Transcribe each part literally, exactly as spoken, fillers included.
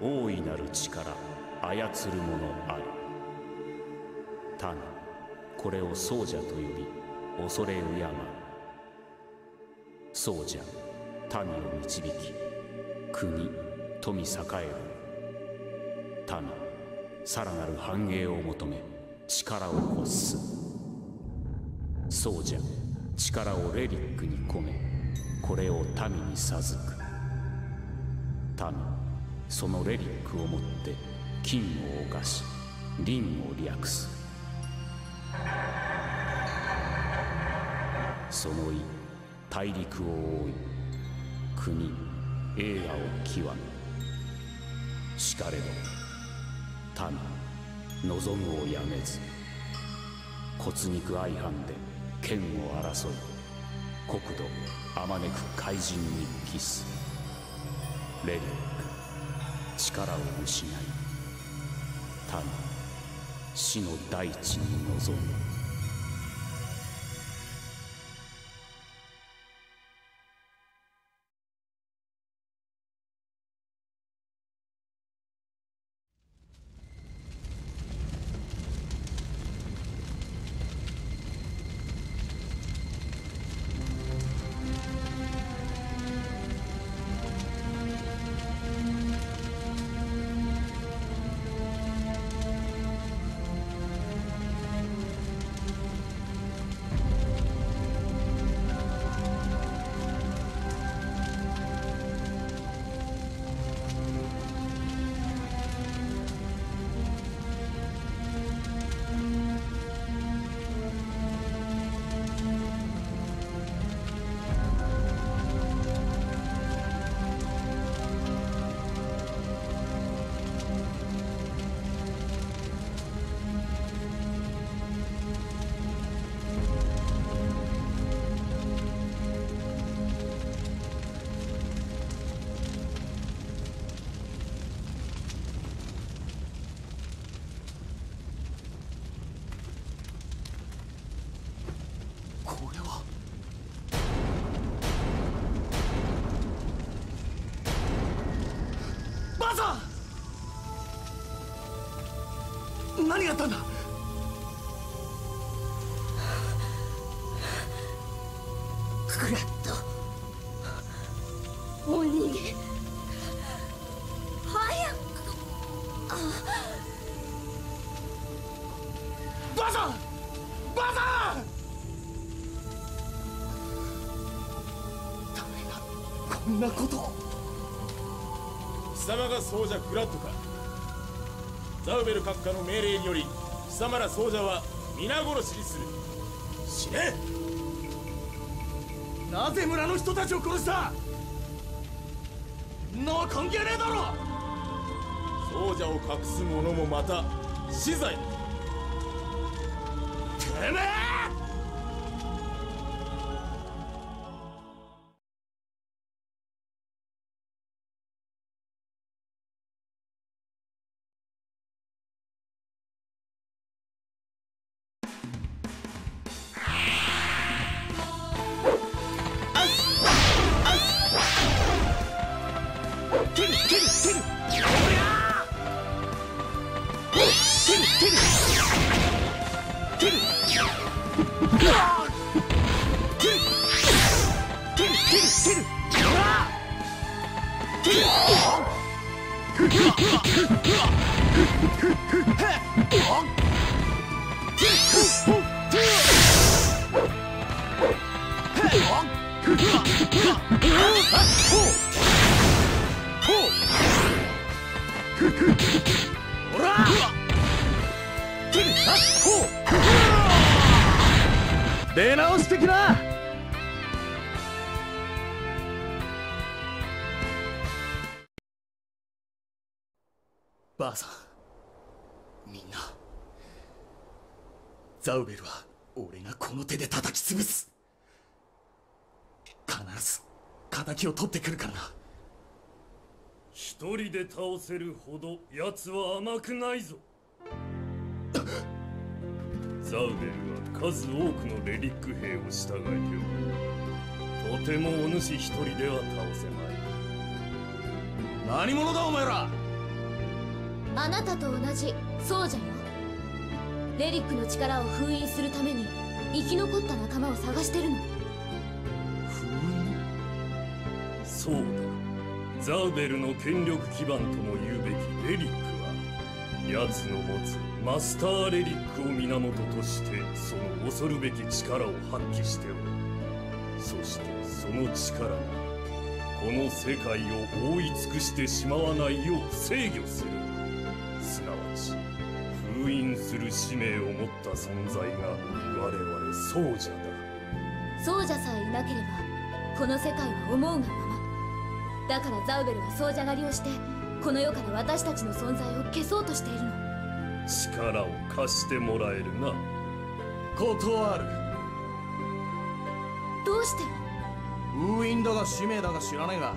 大いなる力操るものあり。単これを総者と呼び恐れ敬う。総者、民を導き国富栄える。民、さらなる繁栄を求め力を欲す。総者、力をレリックに込めこれを民に授く。民、そのレリックをもって金を侵し輪を略す。その意、大陸を覆い国栄華を極め。しかれど民望むをやめず、骨肉相反で剣を争い国土あまねく怪人に帰す。レリック、力を失い民、死の大地に望む。何があったんだ。クラッド、お逃げ。早く。バザー、バザー。誰がこんなことを。貴様がそうじゃクラッドか。ザウベル閣下の命令により貴様ら総者は皆殺しにする。死ね。なぜ村の人たちを殺した。そんなは関係ねえだろ。総者を隠す者もまた死罪。てめえ。出直してきな。ばあさん、みんな、ザウベルは俺がこの手で叩き潰す。必ず仇を取ってくるからな。一人で倒せるほど奴は甘くないぞ。ザウベルは数多くのレリック兵を従えておる。とてもお主一人では倒せまい。何者だお前ら。あなたと同じそうじゃよ。レリックの力を封印するために生き残った仲間を探してるの。封印？そうだ、ザーベルの権力基盤とも言うべきレリックは、奴の持つマスターレリックを源としてその恐るべき力を発揮しておる。そしてその力がこの世界を覆い尽くしてしまわないよう制御する。すなわち封印する使命を持った存在が我々ソウジャだ。ソウジャさえいなければこの世界は思うがままだ。からザウベルはソウジャ狩りをしてこの世から私たちの存在を消そうとしているの。力を貸してもらえるな。断る。どうして？封印だが使命だが知らないが、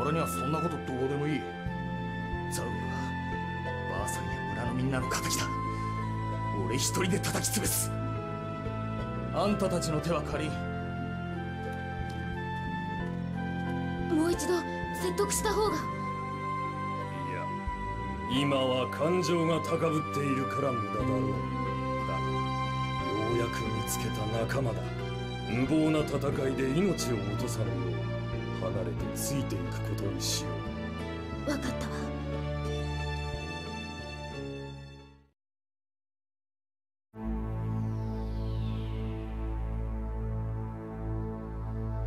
俺にはそんなことどうでもいい。ザウルはばあさんや村のみんなの敵だ。俺一人で叩き潰す。あんたたちの手は借りん。もう一度説得した方が。いや、今は感情が高ぶっているから無駄だろう。だがようやく見つけた仲間だ。無謀な戦いで命を落とさぬよう離れてついていくことにしよう。分かったわ。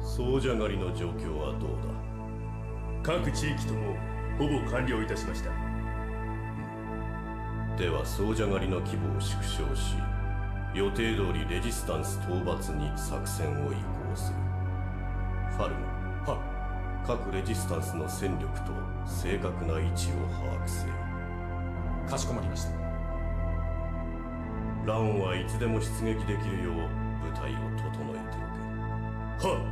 ソウジャ狩りの状況はどうだ？各地域ともほぼ完了いたしました。ではソウジャ狩りの規模を縮小し、予定通りレジスタンス討伐に作戦を移行する。ファルム、は各レジスタンスの戦力と正確な位置を把握せよ。かしこまりました。ラオンはいつでも出撃できるよう部隊を整えておけ。は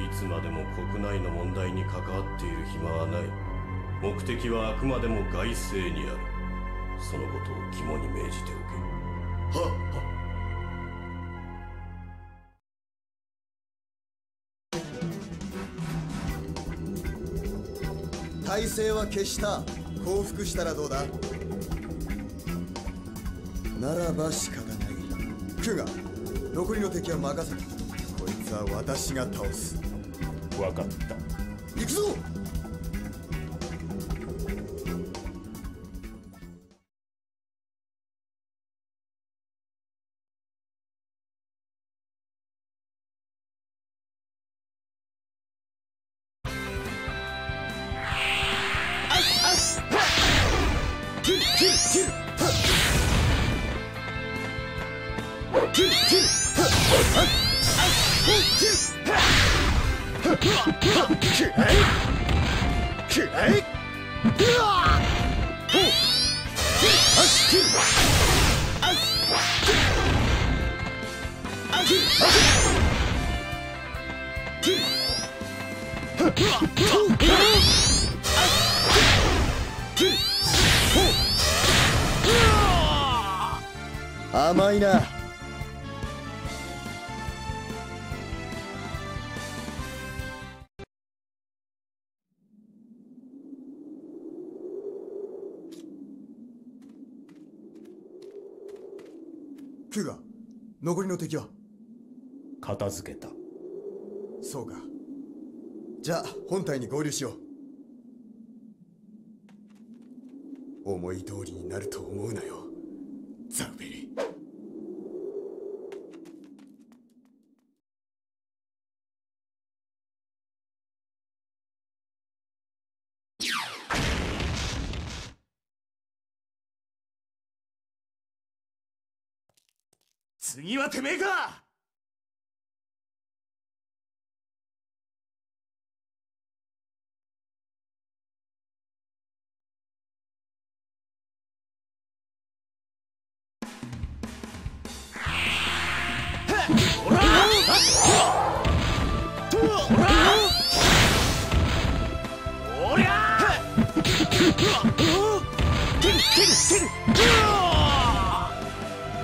いつまでも国内の問題に関わっている暇はない。目的はあくまでも外政にある。そのことを肝に銘じておけ。はっはっ。体制は消した。降伏したらどうだ？ならば仕方ない。クガ、残りの敵は任せた。こいつは私が倒す。分かった。行くぞ！甘いな。クガ、残りの敵は片付けた。そうか。じゃあ本隊に合流しよう。思い通りになると思うなよ、ザウベリ。次はてめえか。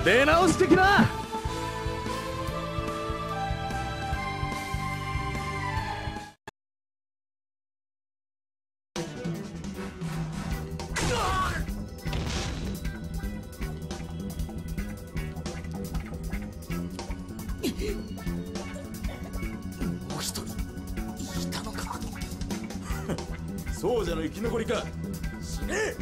出直してきな。そうじゃの生き残りか。死ねえ。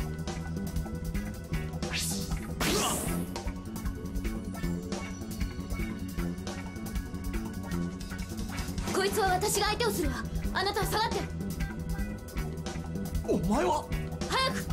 こいつは私が相手をするわ。あなたは下がって。お前は早く。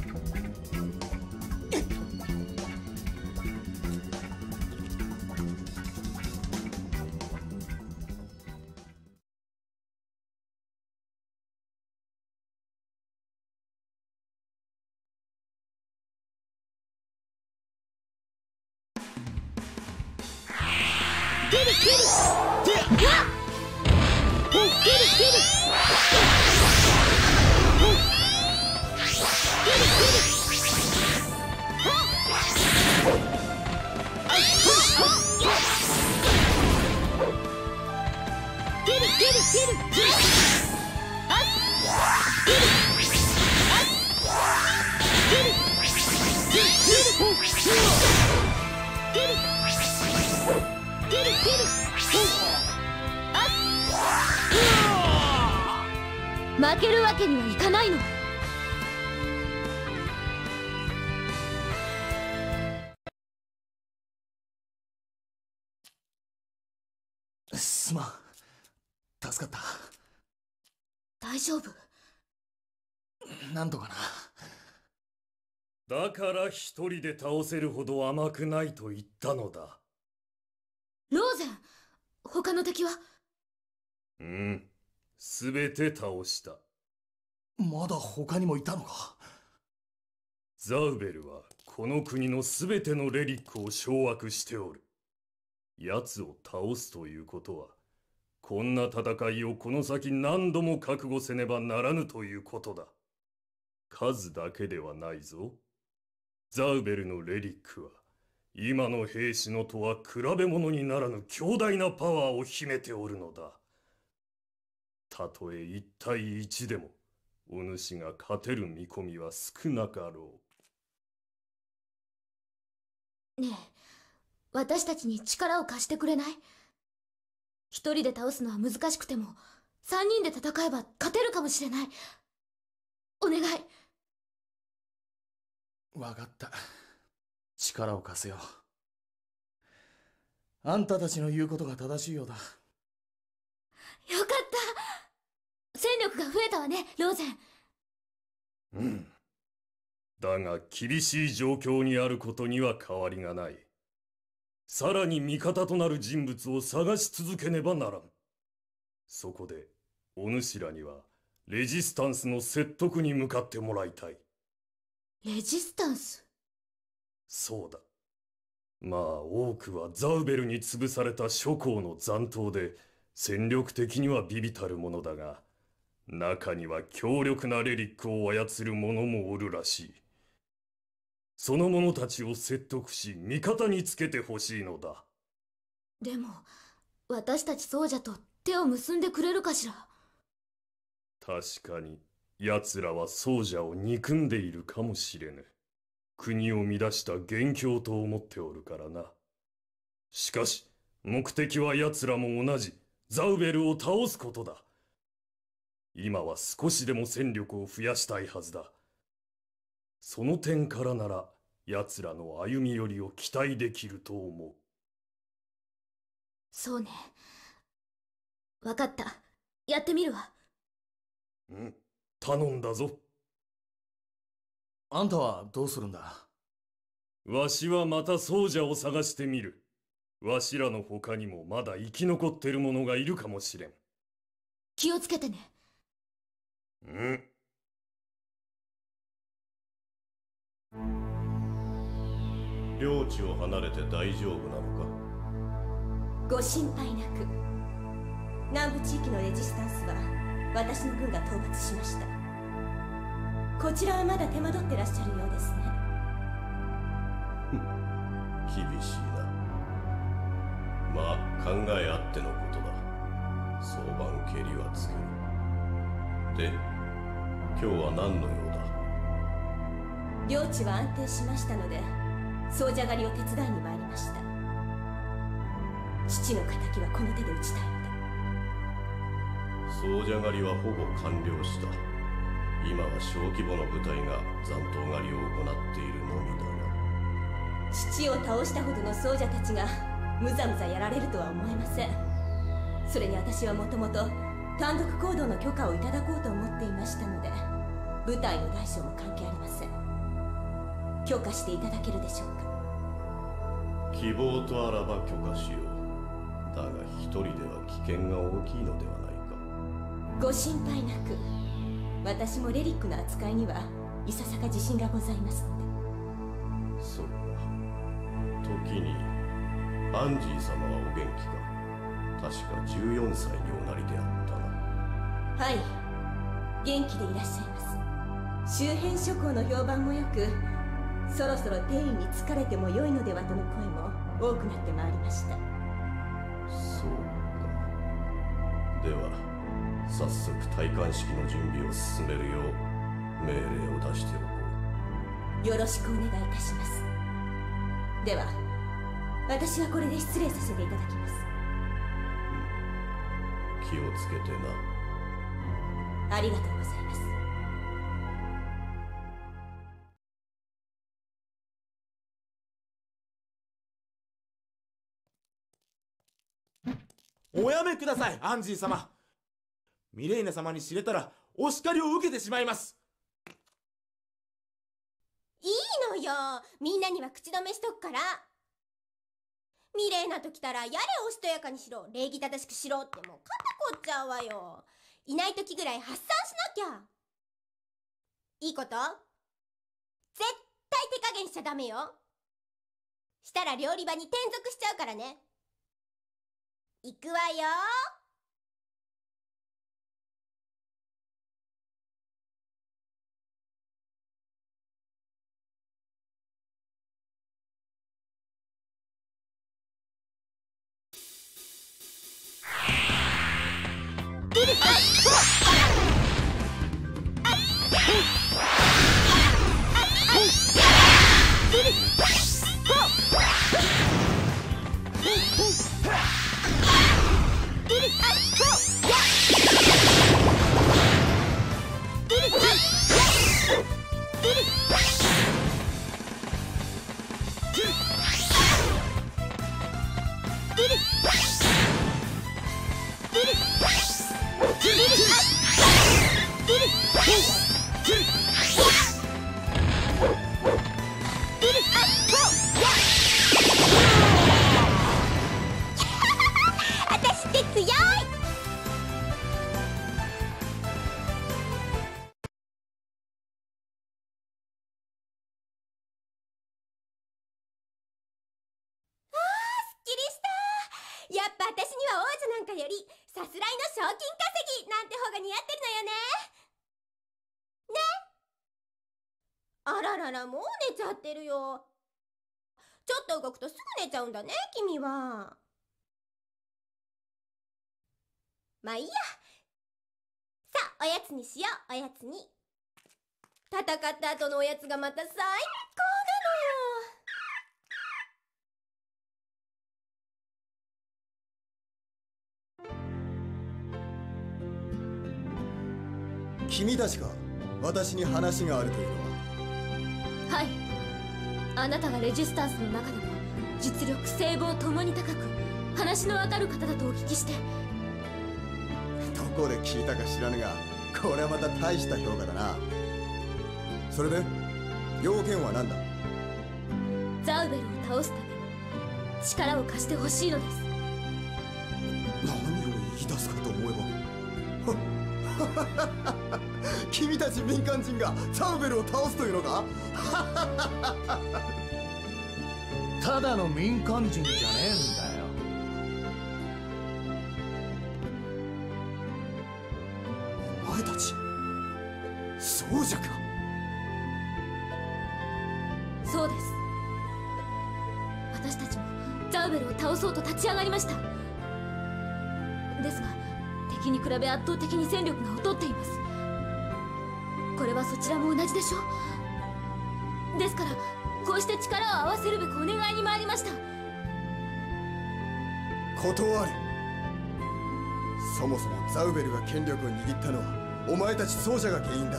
負けるわけにはいかないの。すまん、助かった。大丈夫、なんとかな。だから一人で倒せるほど甘くないと言ったのだ。ローゼン、他の敵は？うん、すべて倒した。まだ他にもいたのか。ザウベルはこの国のすべてのレリックを掌握しておる。奴を倒すということは、こんな戦いをこの先何度も覚悟せねばならぬということだ。数だけではないぞ。ザウベルのレリックは今の兵士のとは比べ物にならぬ強大なパワーを秘めておるのだ。たとえ一対一でもお主が勝てる見込みは少なかろう。ねえ、私たちに力を貸してくれない？一人で倒すのは難しくても三人で戦えば勝てるかもしれない。お願い。わかった、力を貸すよ。あんたたちの言うことが正しいようだ。よかった、戦力が増えたわね、ローゼン。うん。だが厳しい状況にあることには変わりがない。さらに味方となる人物を探し続けねばならん。そこで、お主らにはレジスタンスの説得に向かってもらいたい。レジスタンス？そうだ。まあ多くはザウベルに潰された諸侯の残党で、戦力的には微々たるものだが、中には強力なレリックを操る者もおるらしい。その者たちを説得し、味方につけてほしいのだ。でも、私たちそうじゃと手を結んでくれるかしら。確かに、奴らはそうじゃを憎んでいるかもしれぬ。国を乱した元凶と思っておるからな。しかし、目的は奴らも同じ、ザウベルを倒すことだ。今は少しでも戦力を増やしたいはずだ。その点からなら、奴らの歩み寄りを期待できると思う。そうね。わかった。やってみるわ。うん、頼んだぞ。あんたはどうするんだ？わしはまたソウジャを探してみる。わしらの他にもまだ生き残ってる者がいるかもしれん。気をつけてね。うん。領地を離れて大丈夫なのか。ご心配なく。南部地域のレジスタンスは私の軍が討伐しました。こちらはまだ手間取ってらっしゃるようですね。厳しいな。まあ考えあってのことだ。早晩蹴りはつける。で、今日は何の用だ？領地は安定しましたので、総じゃ狩りを手伝いに参りました。父の敵はこの手で打ちたいのだ。総じゃ狩りはほぼ完了した。今は小規模の部隊が残党狩りを行っているのみだが、父を倒したほどの僧者たちがむざむざやられるとは思えません。それに私はもともと単独行動の許可をいただこうと思っていましたので、部隊の大小も関係ありません。許可していただけるでしょうか。希望とあらば許可しよう。だが一人では危険が大きいのではないか。ご心配なく。私もレリックの扱いにはいささか自信がございますので。そうか。時にアンジー様はお元気か。確かじゅうよんさいにおなりであったな。はい、元気でいらっしゃいます。周辺諸侯の評判もよく、そろそろ定位に疲れても良いのではとの声も多くなってまいりました。そうか。では早速戴冠式の準備を進めるよう命令を出しておこう。よろしくお願いいたします。では私はこれで失礼させていただきます。気をつけてな。ありがとうございます。おやめください、アンジー様。ミレイナ様に知れたらお叱りを受けてしまいます。いいのよ、みんなには口止めしとくから。ミレイナと来たらやれおしとやかにしろ、礼儀正しくしろってもう肩凝っちゃうわよ。いない時ぐらい発散しなきゃ。いいこと？絶対手加減しちゃダメよ。したら料理場に転属しちゃうからね。行くわよ。よりさすらいの賞金稼ぎなんて方が似合ってるのよね。ね。あららら、もう寝ちゃってるよ。ちょっと動くとすぐ寝ちゃうんだね、君は。まあいいや。さあ、おやつにしよう、おやつに。戦った後のおやつがまた最高なのよ。君たちが私に話があるというのは。はい、あなたがレジスタンスの中でも実力性望ともに高く話のわかる方だとお聞きして。どこで聞いたか知らぬが、これはまた大した評価だな。それで要件は何だ？ザウベルを倒すために力を貸してほしいのです。何を言い出すかと思えば君たち民間人がザウベルを倒すというのか？ただの民間人じゃねえんだよ。お前たちそうじゃか。そうです。私たちもザウベルを倒そうと立ち上がりました。ですが敵に比べ圧倒的に戦力が劣っています。これはそちらも同じでしょう。ですからこうして力を合わせるべくお願いに参りました。断る。そもそもザウベルが権力を握ったのはお前たち奏者が原因だ。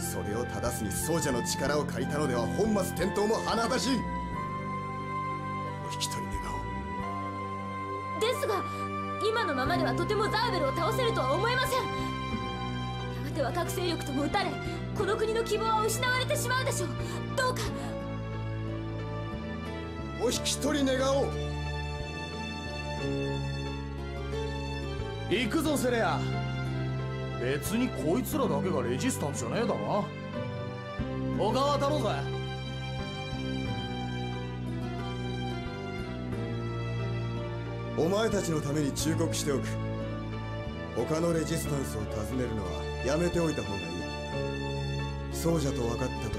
それを正すに奏者の力を借りたのでは本末転倒も甚だしい。お引き取り願おう。ですが今のままではとてもザーベルを倒せるとは思えません。やがては各勢力とも打たれこの国の希望は失われてしまうでしょう。どうかお引き取り願おう。行くぞセレア。別にこいつらだけがレジスタンスじゃねえだろ。他は頼むぜ。お前たちのために忠告しておく。他のレジスタンスを尋ねるのはやめておいた方がいい。そうじゃと分かった途端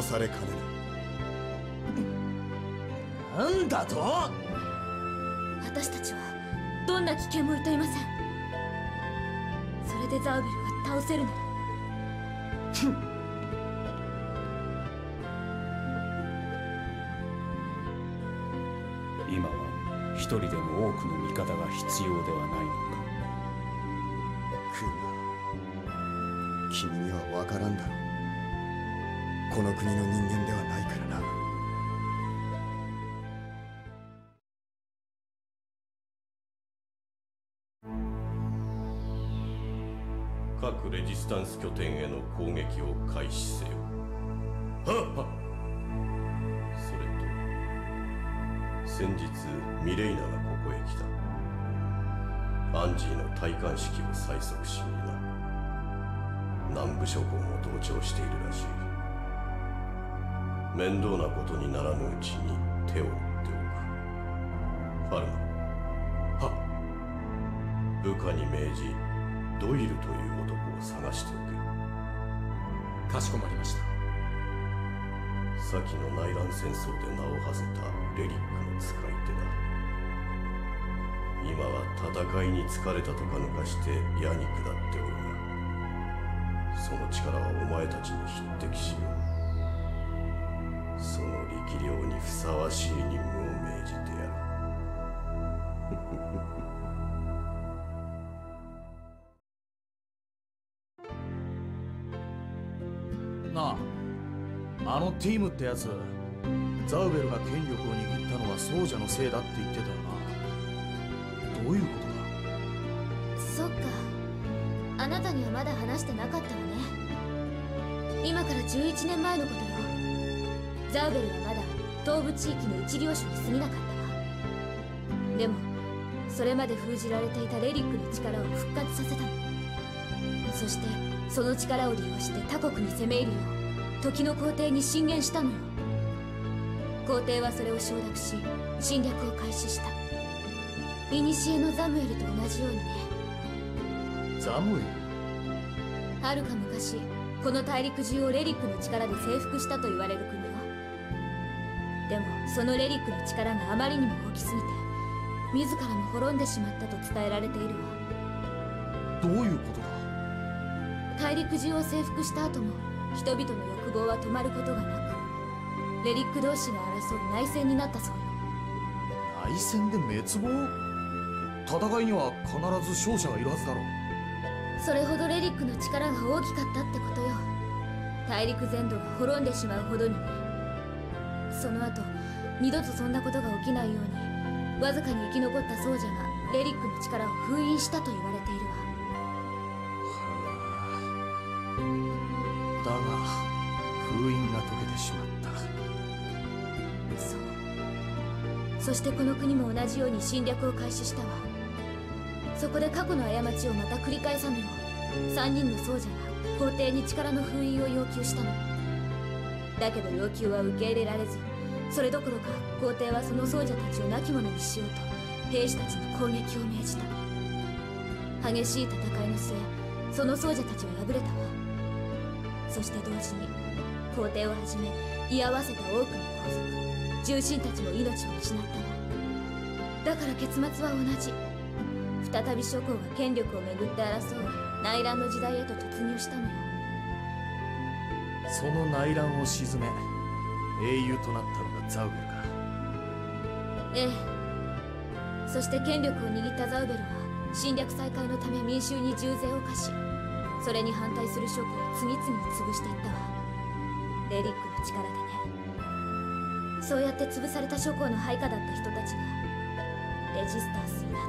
殺されかねない。なんだと。私たちはどんな危険もいといません。それでザーベルが倒せるの。ふん。今は一人でも多くの味方が必要ではないのか。クーガー、君には分からんだろう。この国の人間ではないからな。各レジスタンス拠点への攻撃を開始せよ。はっ。先日ミレイナがここへ来た。アンジーの戴冠式を催促しにな。南部諸侯も同調しているらしい。面倒なことにならぬうちに手を打っておく。ファルナ、はっ。部下に命じドイルという男を探しておけ。かしこまりました。先の内乱戦争で名を馳せたレリックの使い手だ。今は戦いに疲れたとか抜かして矢に下っておるが、その力はお前たちに匹敵しよう。その力量にふさわしい任務を命じてやる。なあ、あのティームってやつ、ザウベルが権力を握ったのはソージャのせいだって言ってたよな。どういうことだ。そっか、あなたにはまだ話してなかったわね。今からじゅういちねんまえのことよ。ザウベルはまだ東部地域の一領主に過ぎなかったわ。でもそれまで封じられていたレリックの力を復活させたの。そしてその力を利用して他国に攻め入るよう時の皇帝に進言したのよ。皇帝はそれを承諾し侵略を開始した。古のザムエルと同じようにね。ザムエル。はるか昔この大陸中をレリックの力で征服したと言われる国よ。でもそのレリックの力があまりにも大きすぎて自らも滅んでしまったと伝えられているわ。どういうことだ。大陸中を征服した後も人々の欲望は止まることがなく、レリック同士が争う内戦になったそうよ。内戦で滅亡。戦いには必ず勝者がいるはずだろう。それほどレリックの力が大きかったってことよ。大陸全土が滅んでしまうほどにね。その後二度とそんなことが起きないようにわずかに生き残った僧者がレリックの力を封印したと言われているわ。だが封印が解けてしまった。そう。そしてこの国も同じように侵略を開始したわ。そこで過去の過ちをまた繰り返さぬようさんにんの僧者が皇帝に力の封印を要求したの。だけど要求は受け入れられず、それどころか皇帝はその僧者たちを亡き者にしようと兵士たちに攻撃を命じた。激しい戦いの末その僧者たちは敗れたわ。そして同時に皇帝をはじめ居合わせた多くの皇族重臣たちも命を失ったわ。だから結末は同じ。再び諸侯が権力をめぐって争う内乱の時代へと突入したのよ。その内乱を鎮め英雄となったのがザウベルか。ええ。そして権力を握ったザウベルは侵略再開のため民衆に重税を課しそれに反対する諸君を次々潰していったわ。エリックの力でね。そうやって潰された諸侯の配下だった人たちがレジスタンスになっ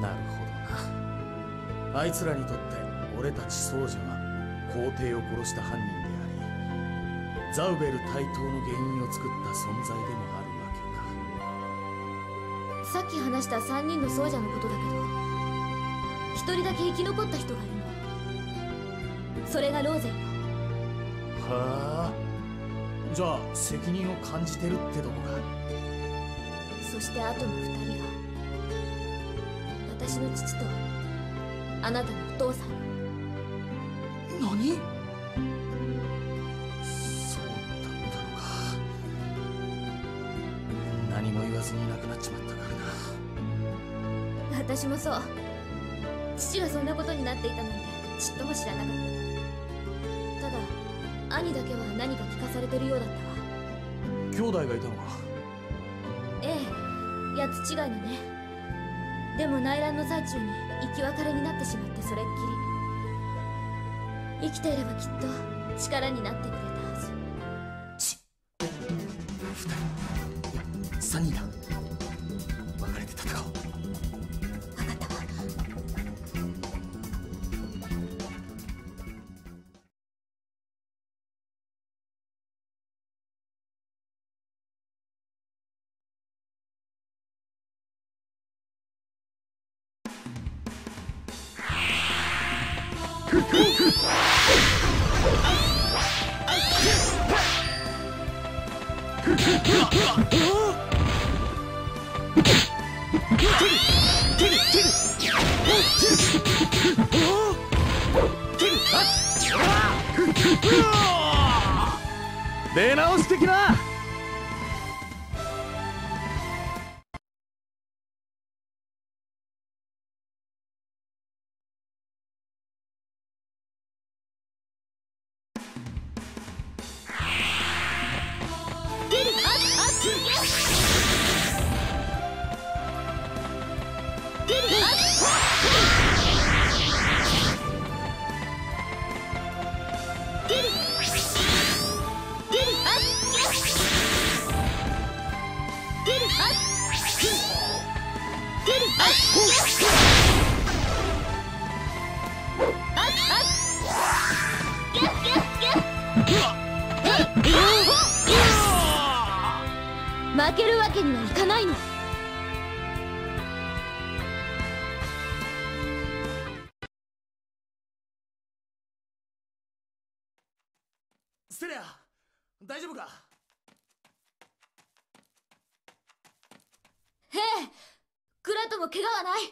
た。なるほどな。あいつらにとって俺たち僧侶は皇帝を殺した犯人であり、ザウベル台頭の原因を作った存在でもある。さっき話したさんにんの僧者のことだけど、ひとりだけ生き残った人がいるの。それがローゼンよ。はあ、じゃあ責任を感じてるってとこか。そしてあとのふたりが私の父とあなたのお父さん。何、そうだったのか。何も言わずに亡くなっちまった。私もそう。父がそんなことになっていたなんてちっとも知らなかった。ただ兄だけは何か聞かされてるようだったわ。兄弟がいたのか。ええ、やつ違いのね。でも内乱の最中に生き別れになってしまってそれっきり。生きていればきっと力になってくれたはず。ちっ、ふたり、さんにんだ。別れて戦おう。出直してきな。負けるわけにはいかないの。ステレア、大丈夫か。ええ、クラトも怪我はない。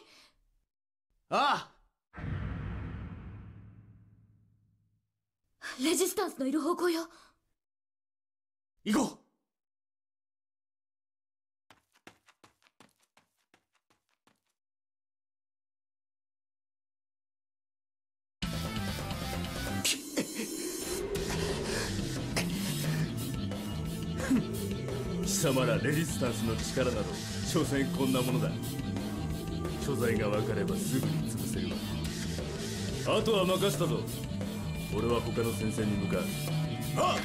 ああ、レジスタンスのいる方向よ。行こう。貴様らレジスタンスの力など所詮こんなものだ。所在が分かればすぐに潰せるわ。あとは任せたぞ。俺は他の戦線に向かう。あっ、まだ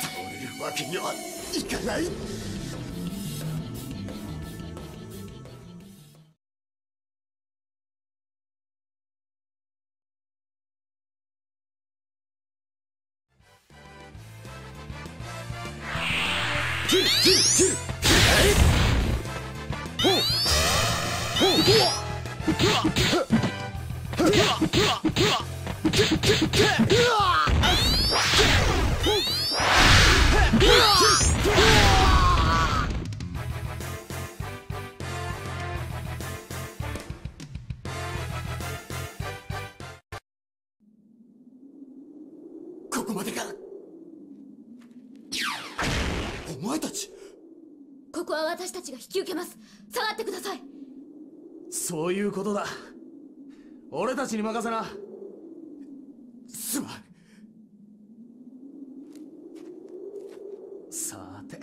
倒れるわけにはいかない。ここまでか。お前たち、ここは私たちが引き受けます。下がってください。そういうことだ。俺たちに任せな。すまん。さて、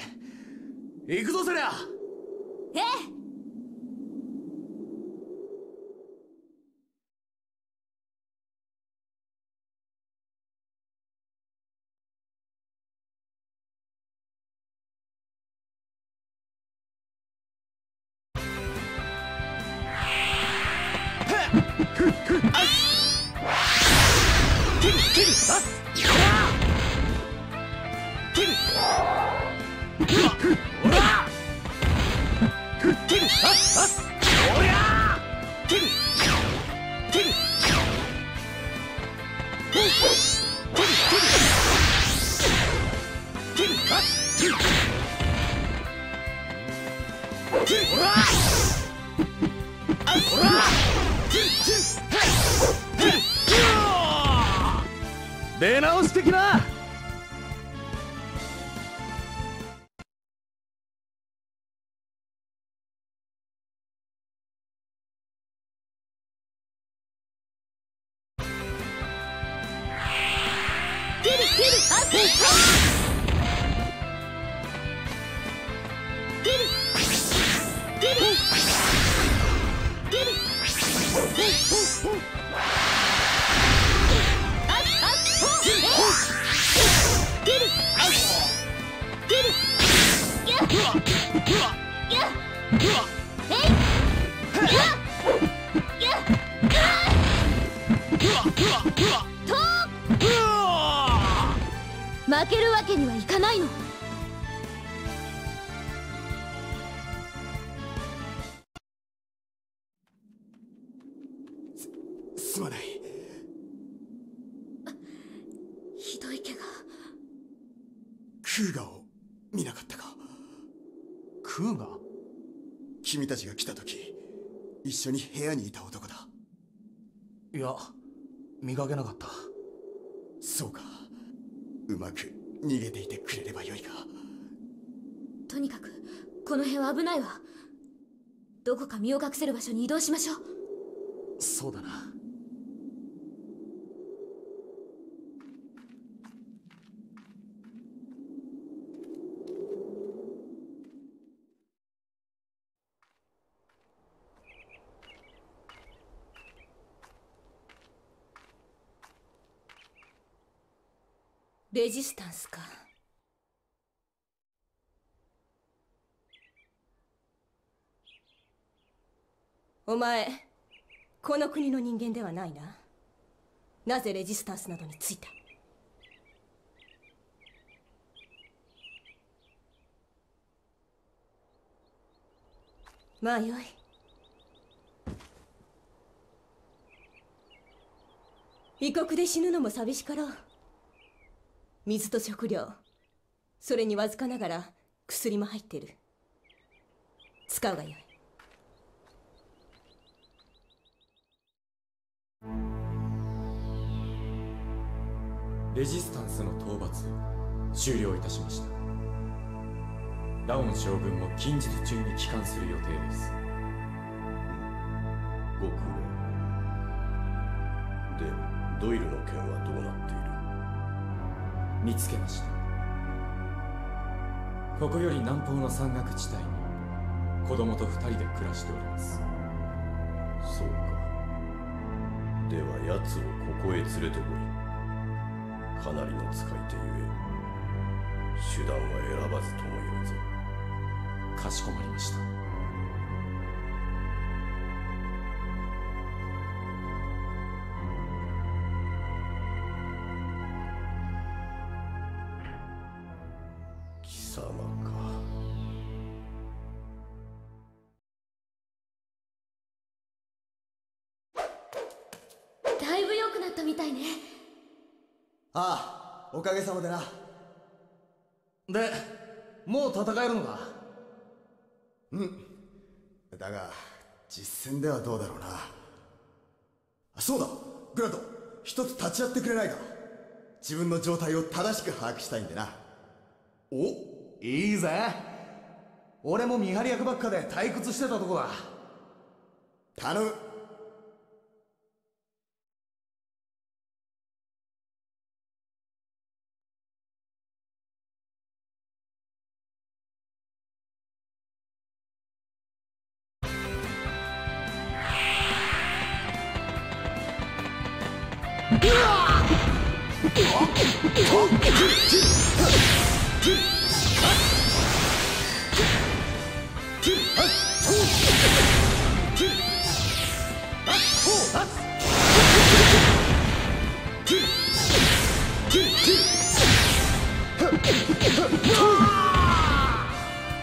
行くぞセレア。ええ。出直してきな。負けるわけにはいかないの。す、すまない。ひどい怪我。クーガを見なかったか。クーガ？君たちが来た時、一緒に部屋にいた男だ。いや、見かけなかった。そうか。うまく逃げていてくれればよいが。とにかくこの辺は危ないわ。どこか身を隠せる場所に移動しましょう。そうだな。レジスタンスか。お前、この国の人間ではないな。なぜレジスタンスなどについた？まあよい。異国で死ぬのも寂しかろう。水と食料、それにわずかながら薬も入っている。使うがよい。レジスタンスの討伐終了いたしました。ラオン将軍も近日中に帰還する予定です。ご苦労。で、ドイルの件はどうなっている？見つけました。ここより南方の山岳地帯に子供と二人で暮らしております。そうか。では奴をここへ連れてこい。かなりの使い手ゆえ手段は選ばずともよいぞ。かしこまりました。ああ、おかげさまでな。で、もう戦えるのか？うん。だが、実戦ではどうだろうな。あ、そうだ、グラント、一つ立ち会ってくれないか？自分の状態を正しく把握したいんでな。お、いいぜ。俺も見張り役ばっかで退屈してたとこだ。頼む。Oh!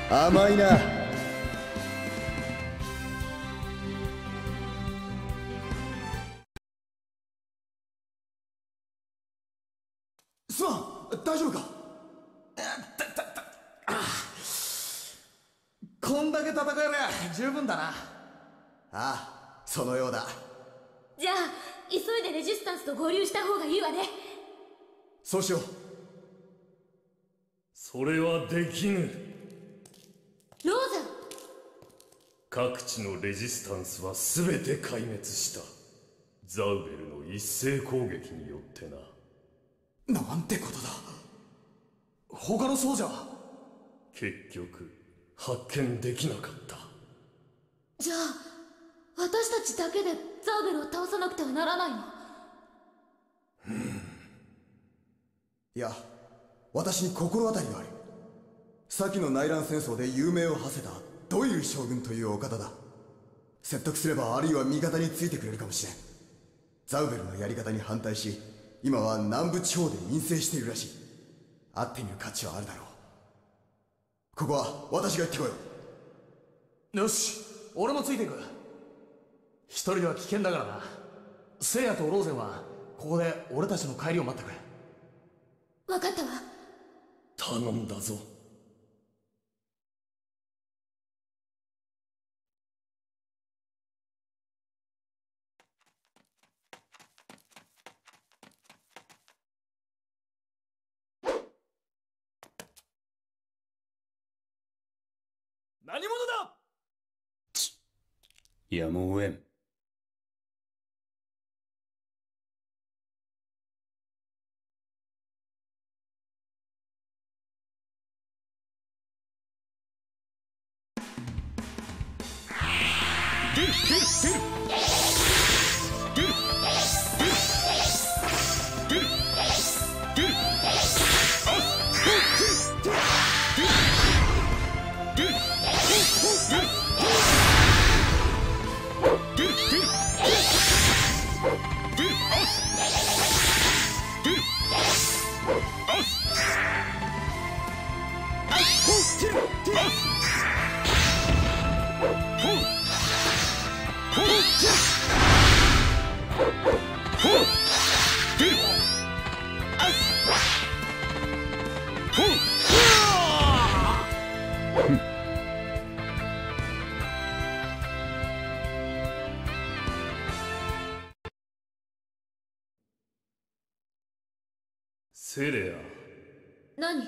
甘いな。すまん、大丈夫か。こんだけ戦えれば十分だな。ああ、そのようだ。じゃあ急いでレジスタンスと合流した方がいいわね。そうしよう。それはできぬ。ローザン、各地のレジスタンスは全て壊滅した。ザウベルの一斉攻撃によってな。なんてことだ。他のそうじゃ結局発見できなかった。じゃあ私たちだけでザーベルを倒さなくてはならないの。うん、いや、私に心当たりがある。先の内乱戦争で有名を馳せたドイル将軍というお方だ。説得すれば、あるいは味方についてくれるかもしれん。ザウベルのやり方に反対し、今は南部地方で陰性しているらしい。会ってみる価値はあるだろう。ここは私が行ってこよう。よし、俺もついていく。一人では危険だからな。聖夜とローゼンはここで俺たちの帰りを待ってくれ。分かったわ。頼んだぞ。何者だ。やむをえん。セレア、何、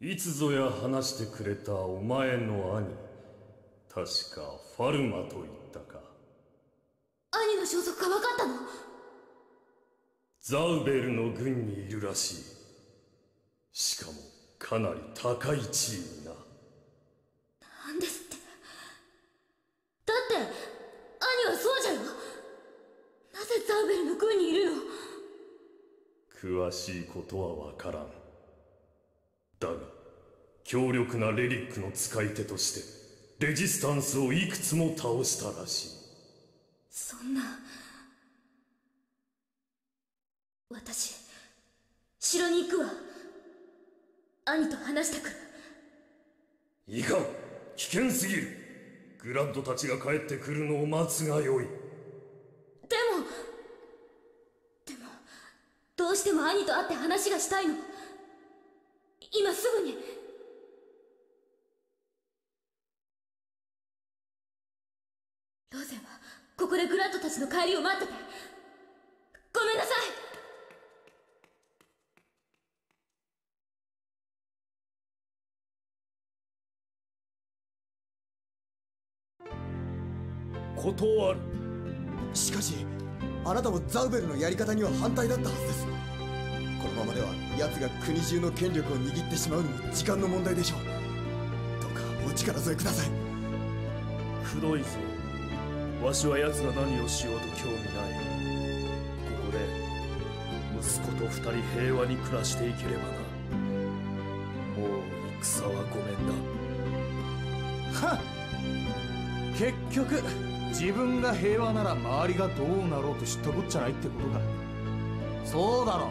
いつぞや話してくれたお前の兄、確かファルマと言ったか。兄の消息が分かったの。ザウベルの軍にいるらしい。しかもかなり高い地位な。なんですって。だって兄はそうじゃよ。なぜザウベルの軍にいるの。詳しいことは分からん。だが強力なレリックの使い手としてレジスタンスをいくつも倒したらしい。そんな、私城に行くわ。兄と話してくる。いかん、危険すぎる。グランドたちが帰ってくるのを待つがよい。どうしても兄と会って話がしたいの。今すぐに。ローゼンはここでグラッドたちの帰りを待ってて。ごめんなさい。断る。しかしあなたもザウベルのやり方には反対だったはずです。このままでは奴が国中の権力を握ってしまうのも時間の問題でしょう。どうかお力添えください。黒いぞ、わしは奴が何をしようと興味ない。ここで息子と二人平和に暮らしていければな。もう戦はごめんだ。はっ、結局自分が平和なら周りがどうなろうと知ったこっちゃないってことか。そうだろ、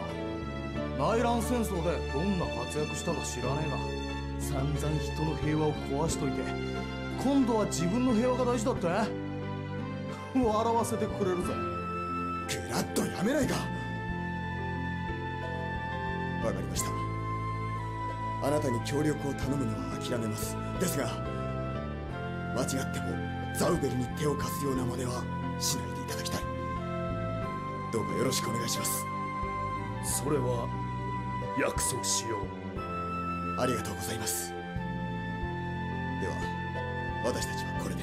内乱戦争でどんな活躍したか知らねえが、散々人の平和を壊しといて今度は自分の平和が大事だって笑わせてくれるぜ。ぐらっとやめないか。わかりました。あなたに協力を頼むのは諦めます。ですが間違ってもザウベルに手を貸すような真似はしないでいただきたい。どうかよろしくお願いします。それは約束しよう。ありがとうございます。では私たちはこれで。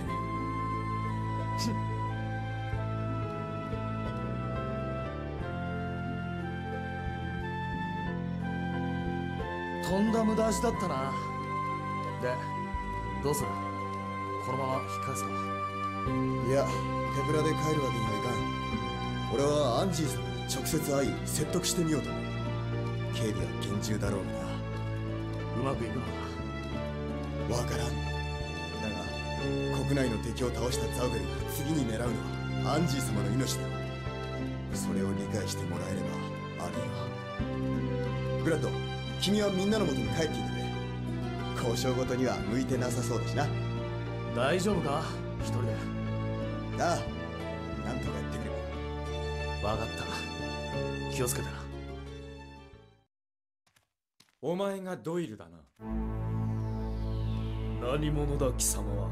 とんだ無駄足だったな。でどうする、このまま引き返すか。いや、手ぶらで帰るわけにはいかん。俺はアンジーさんに直接会い説得してみようと思う。警備は厳重だろうがな。うまくいくのかわからん。だが国内の敵を倒したザウベルが次に狙うのはアンジー様の命だ。それを理解してもらえれば、あるいはグラッド、君はみんなの元に帰っていてくれ。交渉ごとには向いてなさそうだしな。大丈夫か、一人で。ああ、なんとかやってくれ。分かった、気をつけてな。お前がドイルだな。何者だ貴様は。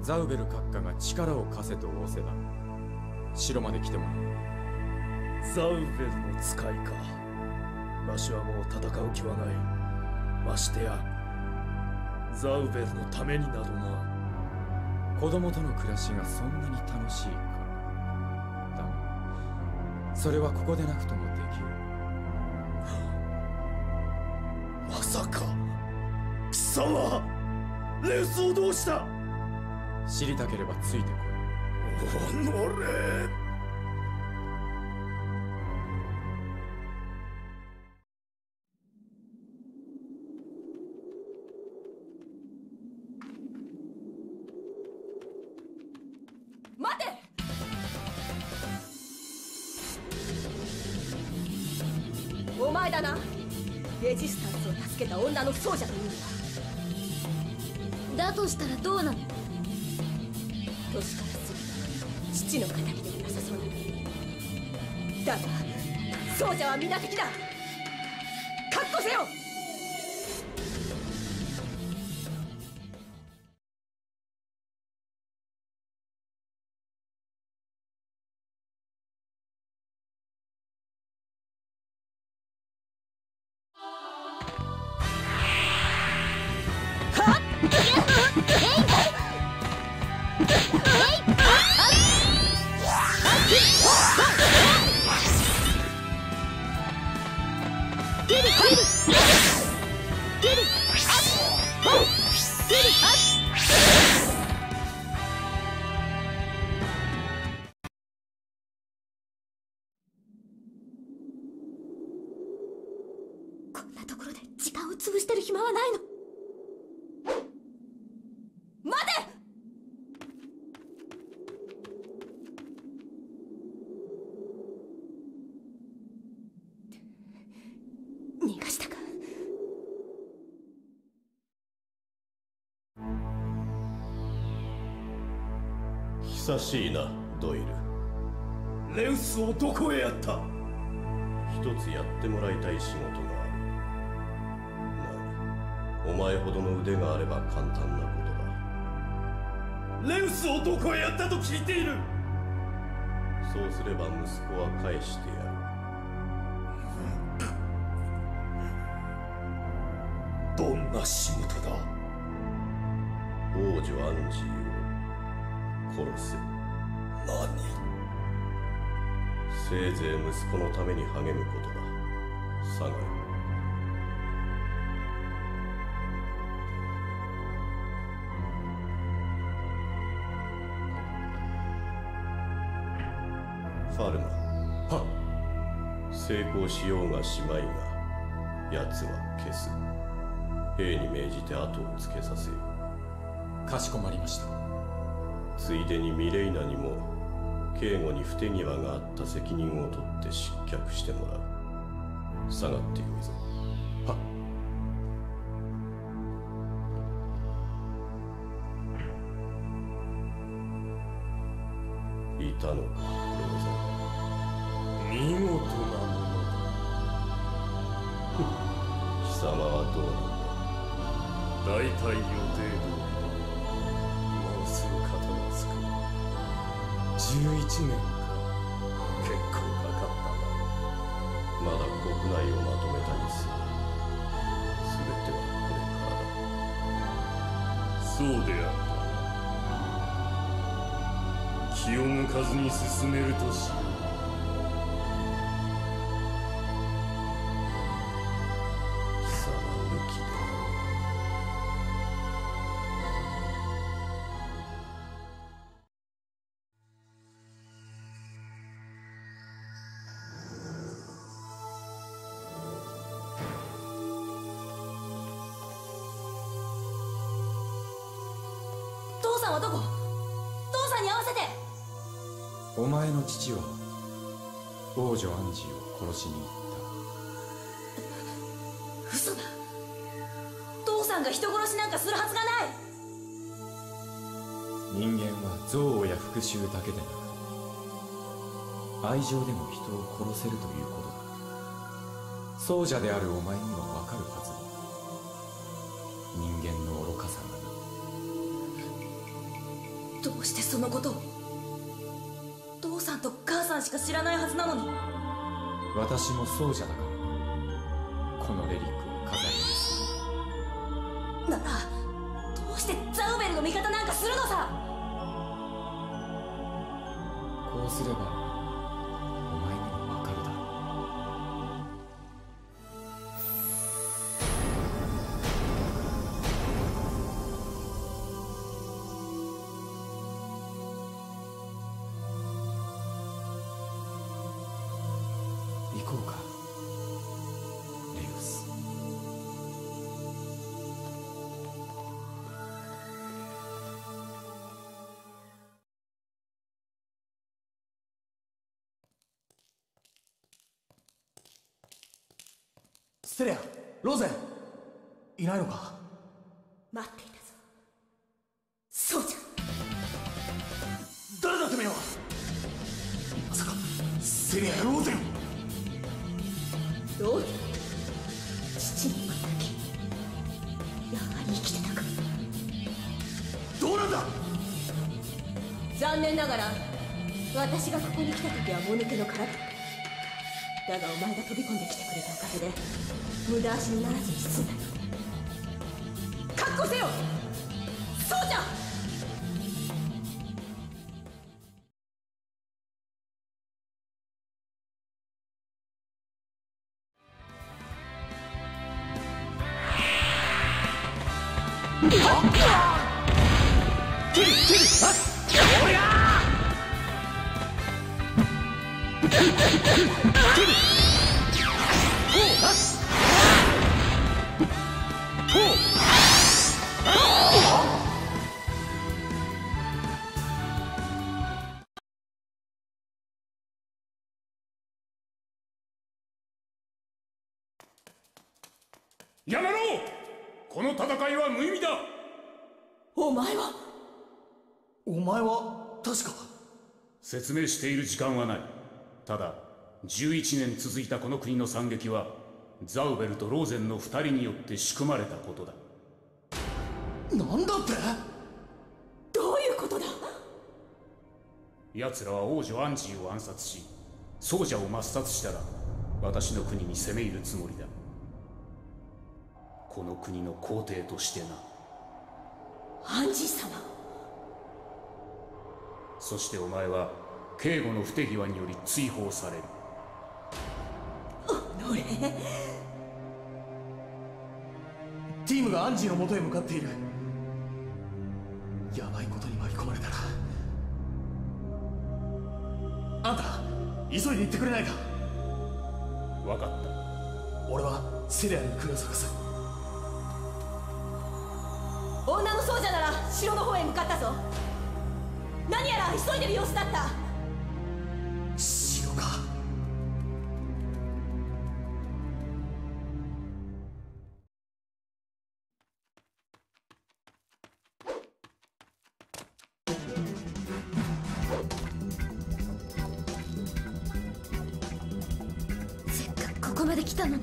ザウベル閣下が力を貸せと仰せだ。城まで来てもらう。ザウベルの使いか。わしはもう戦う気はない。ましてやザウベルのためになどな。子供との暮らしがそんなに楽しいか。だがそれはここでなくともできる。まさか貴様、レウスをどうした。知りたければついてこい。おのれ。そうじゃというんだ。だとしたらどうなの。年からすぐ父の仇でもなさそうなのだが、そうじゃは皆敵だ。覚悟せよ。久しいな、ドイル。レウスをどこへやった。一つやってもらいたい仕事がある。なに、お前ほどの腕があれば簡単なことだ。レウスをどこへやったと聞いている。そうすれば息子は返してやる。どんな仕事だ。王女アンジーを殺せ。何、せいぜい息子のために励むことだ。下がれ。ファルマ。はっ。成功しようがしまいが奴は消す。兵に命じて後をつけさせよ。かしこまりました。ついでにミレイナにも警護に不手際があった責任を取って失脚してもらう。下がっていくぞ。はっ。いたのか、レオザ。見事なものだ。貴様はどうなんだ。大体予定通り、もうすぐ片がつく。じゅういちねんか、結構かかったな。まだ国内をまとめたりする。すべてはこれからだ。そうであった。気を抜かずに進めるとしよう。お前の父は王女アンジーを殺しに行った。嘘だ。父さんが人殺しなんかするはずがない。人間は憎悪や復讐だけでなく愛情でも人を殺せるということだ。そうじゃであるお前には分かるはずだ。人間の愚かさが。どうしてそのことを父さんと母さんしか知らないはずなのに。私もそうじゃだからこのレリックを飾ります。ならどうしてザウベルの味方なんかするのさ。こうすればお前にもわかるだろう。ステレア、ローゼンいないのか。待っていたぞ。そうじゃ。誰だてめえは。まさかステレアやローゼン。ローゼン父にまたけ。やはり生きてたか。どうなんだ。残念ながら私がここに来た時はもぬけの殻だった。だがお前が飛び込んできてくれたおかげで無駄足にならずに済んだ。覚悟せよ。そうじゃ。やめろ！この戦いは無意味だ。お前はお前は確か。説明している時間はない。ただじゅういちねん続いたこの国の惨劇はザウベルとローゼンのふたりによって仕組まれたことだ。なんだって。どういうことだ。奴らは王女アンジーを暗殺し奏者を抹殺したら私の国に攻め入るつもりだ。この国の皇帝としてな。アンジー様。そしてお前は警護の不手際により追放される。おのれ。ティームがアンジーの元へ向かっている。やばいことに巻き込まれたら。あんた急いで行ってくれないか。分かった。俺はセレアの国を探す。女の奏者なら城の方へ向かったぞ。何やら急いでる様子だった。塩か。せっかくここまで来たのに。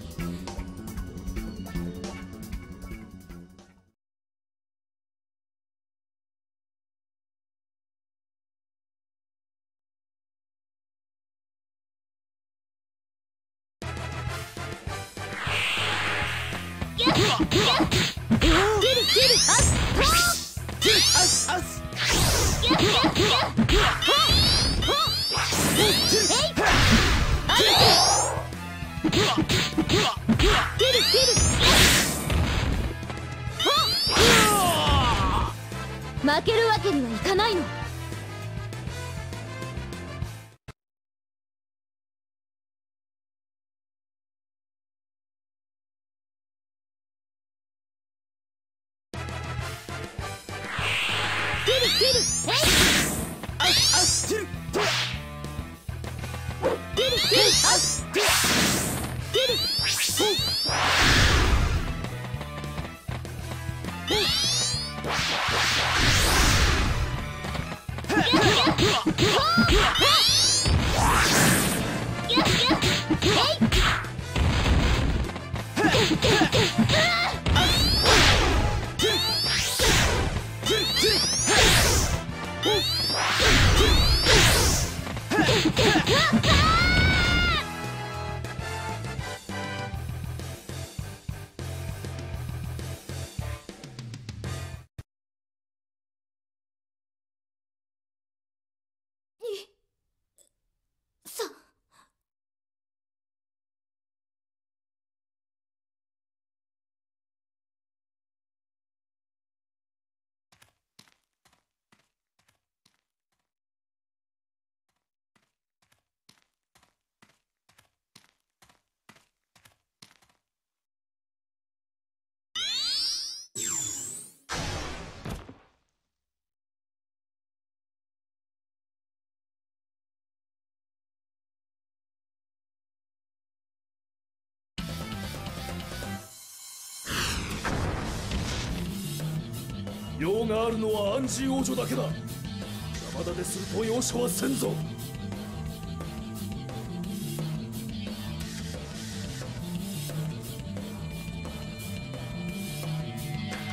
負けるわけにはいかないの。用があるのは安心王女だけだ。山田ですると容赦はせんぞ。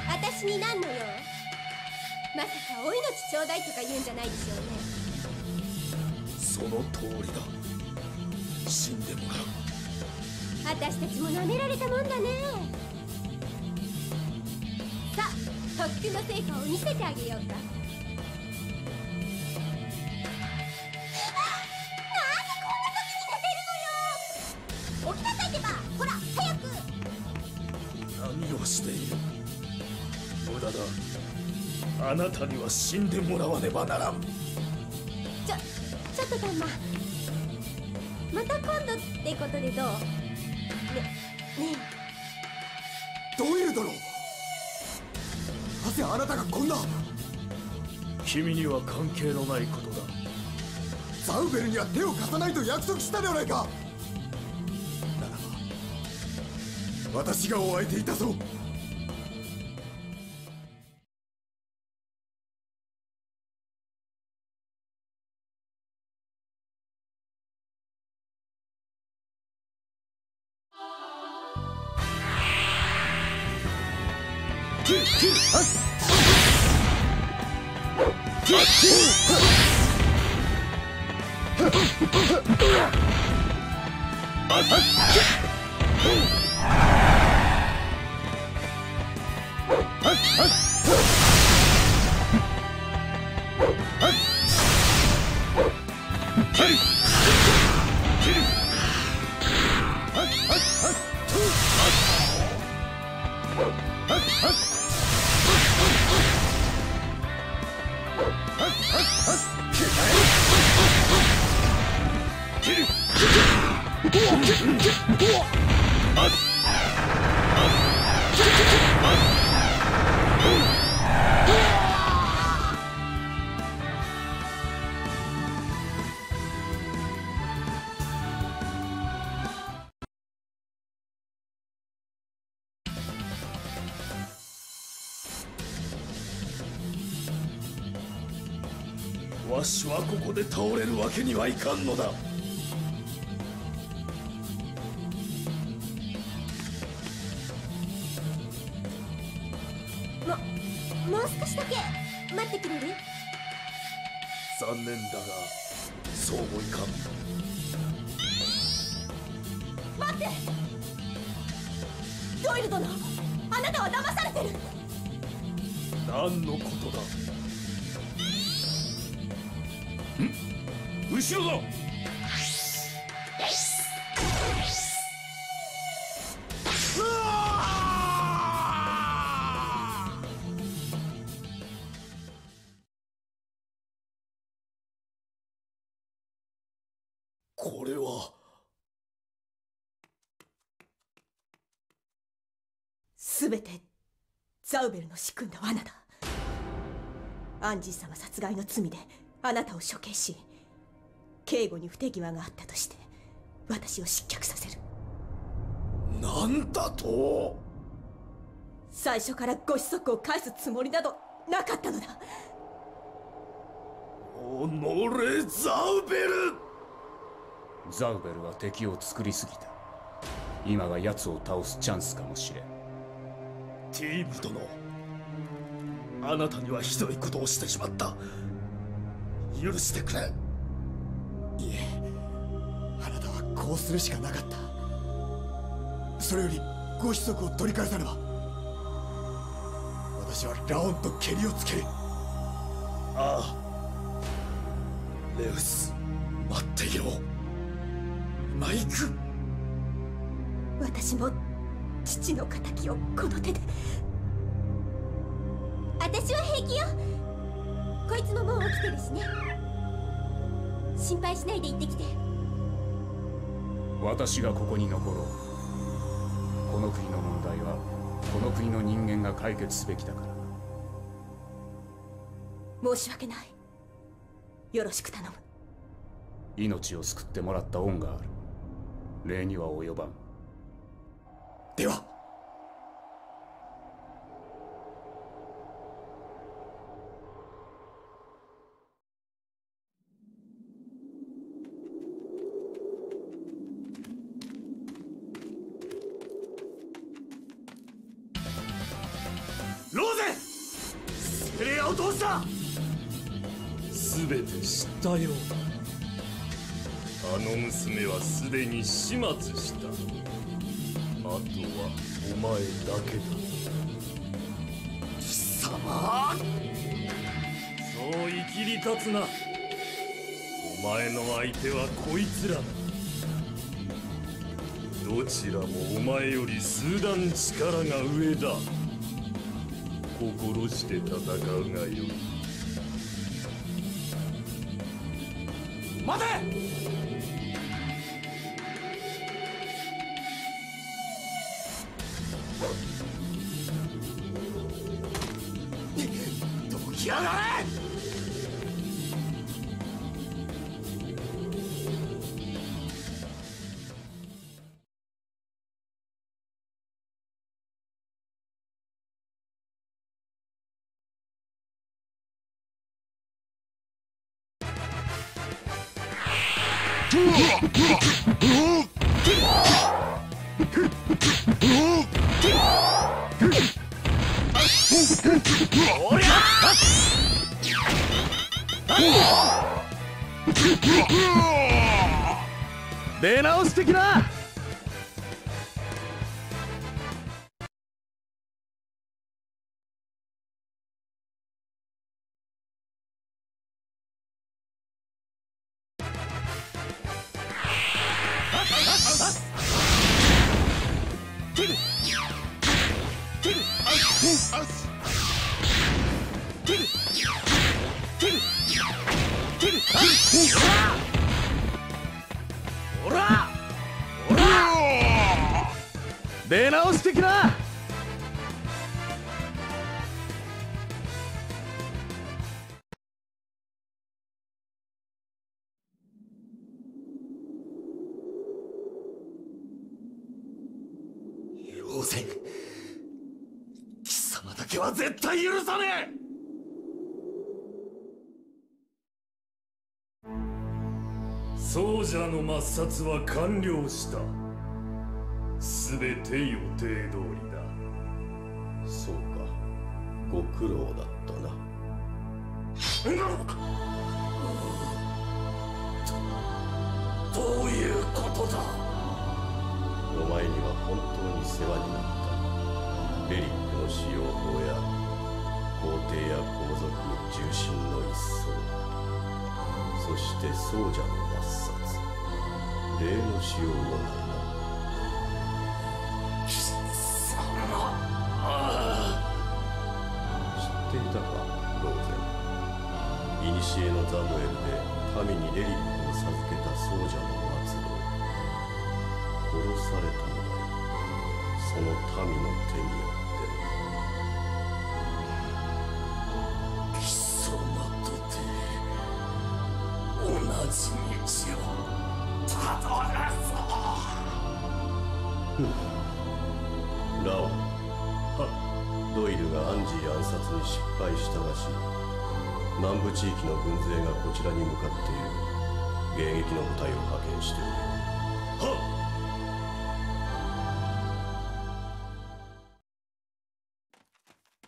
私に何の用？まさかお命ちょうだいとか言うんじゃないでしょうね。その通りだ。死んでもらう。私たちもなめられたもんだね。特訓の成果を見せてあげようか。なんでこんな時に寝てるのよ。起きなさいってば。ほら早く。何をしている。無駄だ。あなたには死んでもらわねばならん。ちょちょっと旦那、また今度ってことでどう？ねねえ、どういうだろう。なぜあなたがこんな。君には関係のないことだ。ザウベルには手を貸さないと約束したではないか。ならば私がお相手いたぞ。わしはここで倒れるわけにはいかんのだ。も、もう少しだけ待ってくれる？残念だが、そうもいかん。待って！ドイル殿、あなたは騙されてる。何のことだ？ん？後ろだ！これは全てザウベルの仕組んだ罠だ。アンジー様殺害の罪であなたを処刑し、警護に不手際があったとして私を失脚させる。なんだと？最初からご子息を返すつもりなどなかったのだ。おのれザウベル！ザウベルは敵を作りすぎた。今が奴を倒すチャンスかもしれん。ティーブ殿、あなたにはひどいことをしてしまった。許してくれ。いえ、あなたはこうするしかなかった。それよりご子息を取り返さねば。私はラオンとケリをつける。ああ、レウス、待っていろ。マイク、私も父の仇をこの手で。私は平気よ。こいつももう起きてるしね。心配しないで行ってきて。私がここに残ろう。この国の問題はこの国の人間が解決すべきだから。申し訳ない。よろしく頼む。命を救ってもらった恩がある。礼には及ばん。では。ローゼン、セレアをどうした？すべて知ったよ。あの娘はすでに始末した。あとはお前だけだ。貴様、そういきり立つな。お前の相手はこいつらだ。どちらもお前より数段力が上だ。心して戦うがよい。待て！やがれ！おりゃ！出直してきな。おら！おら！出直してきな。妖仙、貴様だけは絶対許さねえ。奏者の抹殺は完了した。すべて予定通りだ。そうか、ご苦労だったな。どういうことだ。お前には本当に世話になった。エリックの使用法や皇帝や皇族重臣の一掃、そして奏者の抹殺、例の使用はないな。貴様、ああ、知っていたか、ローゼン。いにしえのザムエルで民にレリックを授けた奏者の末路、殺されたのだよ、その民の手によって。同じ道をたどらず。ラオン、ドイルがアンジー暗殺に失敗したらしい。南部地域の軍勢がこちらに向かっている。迎撃の部隊を派遣してくれ。はっ。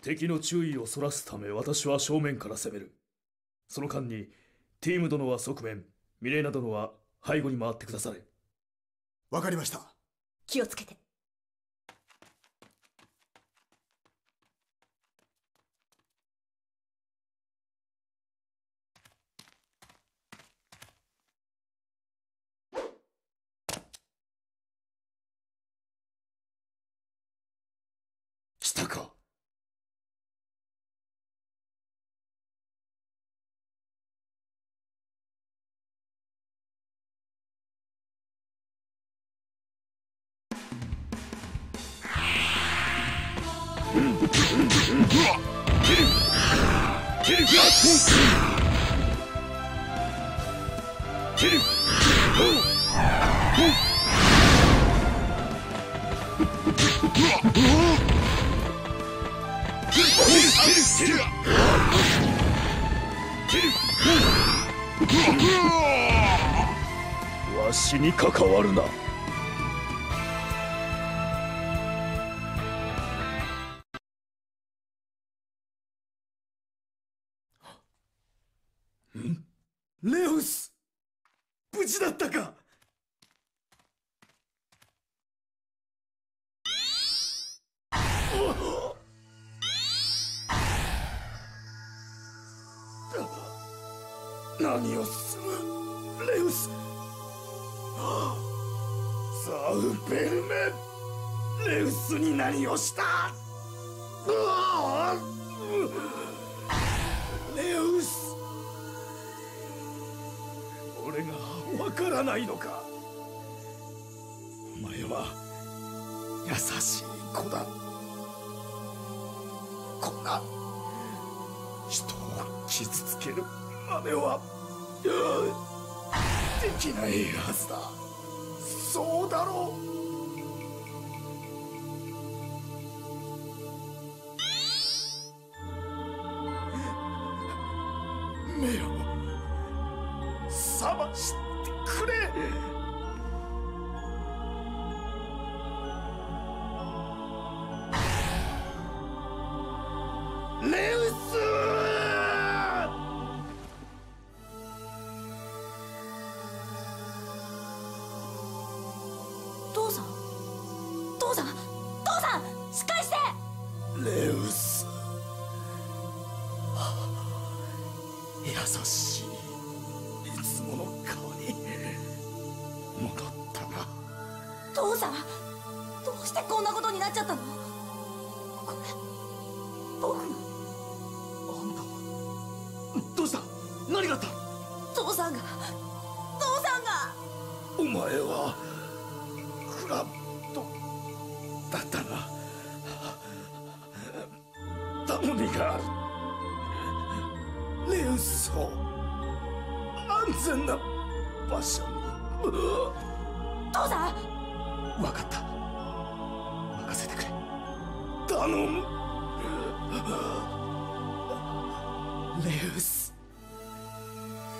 敵の注意をそらすため、私は正面から攻める。その間にティーム殿は側面、ミレーナ殿は背後に回ってくだされ。わかりました。気をつけて。来たか。わしに関わるな。レオス、無事だったか。何をする、レオス。ザウベルメン、レオスに何をした。レオス、俺が分からないのか。お前は優しい子だ。こんな人を傷つける真似はできないはずだ。そうだろう。レウス、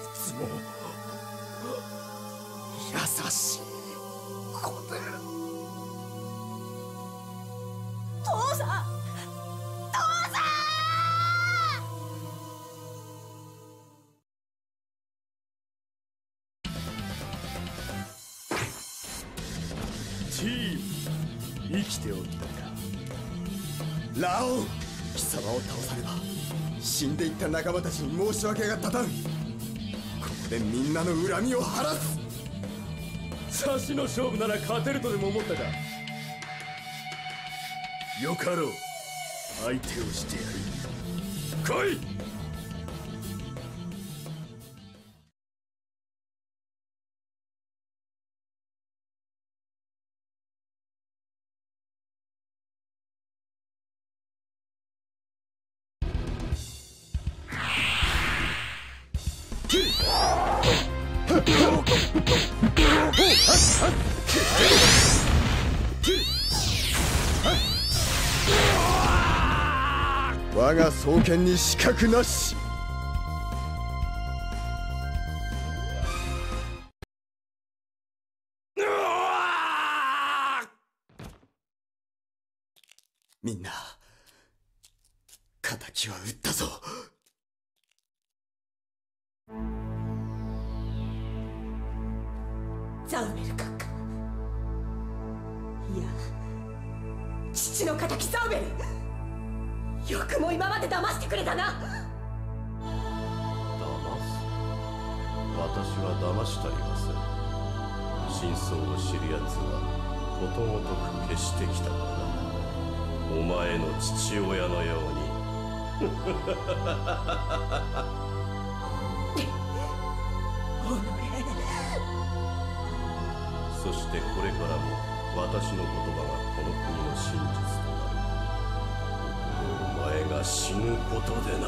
いつも優しい子だ。父さん、父さん。チーム、生きておったか。ラオウ、貴様を倒されば死んでいった仲間たちに申し訳が立たぬ。ここでみんなの恨みを晴らす。差しの勝負なら勝てるとでも思ったか。よかろう、相手をしてやる。来い。我が双剣に死角なし。みんな敵は撃ったぞ。ザウメル閣下、いや父の敵ザウメル、よくも今まで騙してくれたな。騙す？私は騙したりはせん。真相を知るやつはことごとく消してきたのだ。お前の父親のように。そしてこれからも私の言葉がこの国の真実だ。お前が死ぬことでな。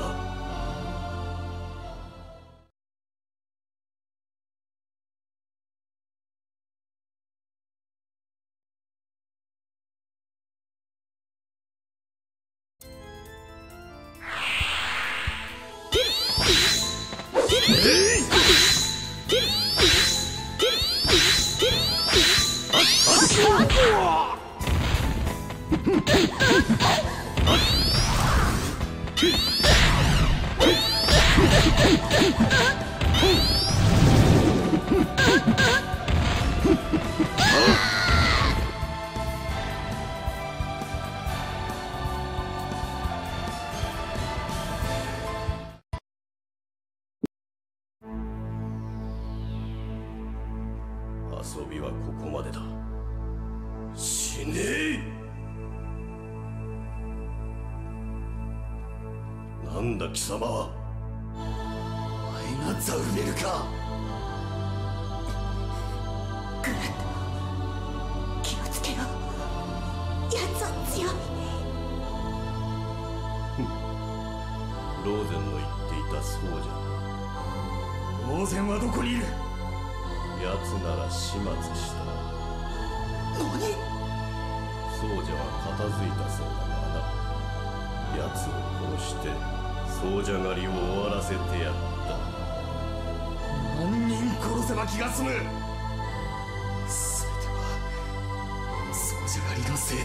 遊びはここまでだ。死ねえ。なんだ貴様は。お前がザウメルか。グラッド、気をつけろ。奴は強い。ローゼンの言っていたそうじゃ。ローゼンはどこにいる。奴なら始末した。何？そうじゃは片付いたそうだがな。奴を殺してそうじゃ狩りを終わらせてやった。何人殺せば気が済む。全てはそうじゃ狩りのせいで。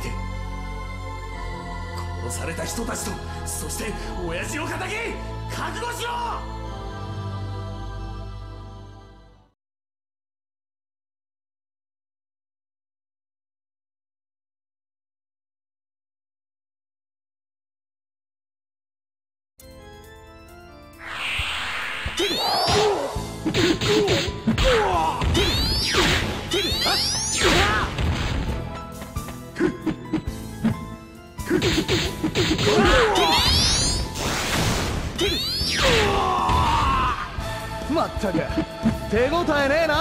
殺された人たちと、そして親父の仇、覚悟しろ。まったく手応えねえな。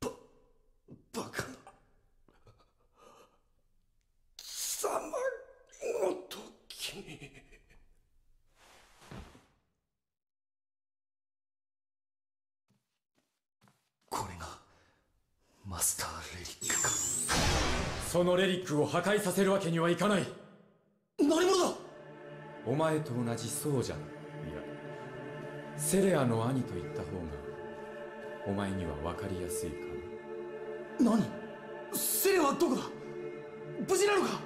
ばバカ。貴様の時に。これがマスターレリックか。そのレリックを破壊させるわけにはいかない。何者だ。お前と同じそうじゃん、いやセレアの兄と言った方がお前には分かりやすいかな。何、セレアはどこだ、無事なのか。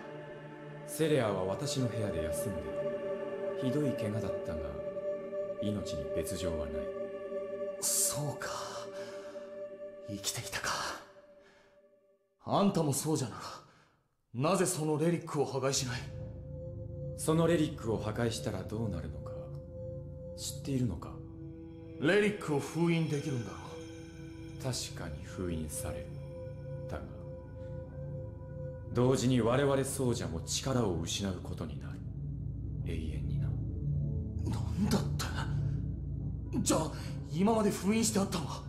セレアは私の部屋で休んでひどい怪我だったが命に別状はない。そうか、生きていたか。あんたもそうじゃなか。なぜそのレリックを破壊しない。そのレリックを破壊したらどうなるのか知っているのか。レリックを封印できるんだろう。確かに封印される。だが同時に我々ソウジャも力を失うことになる。永遠にな。なんだって。じゃあ今まで封印してあったのは。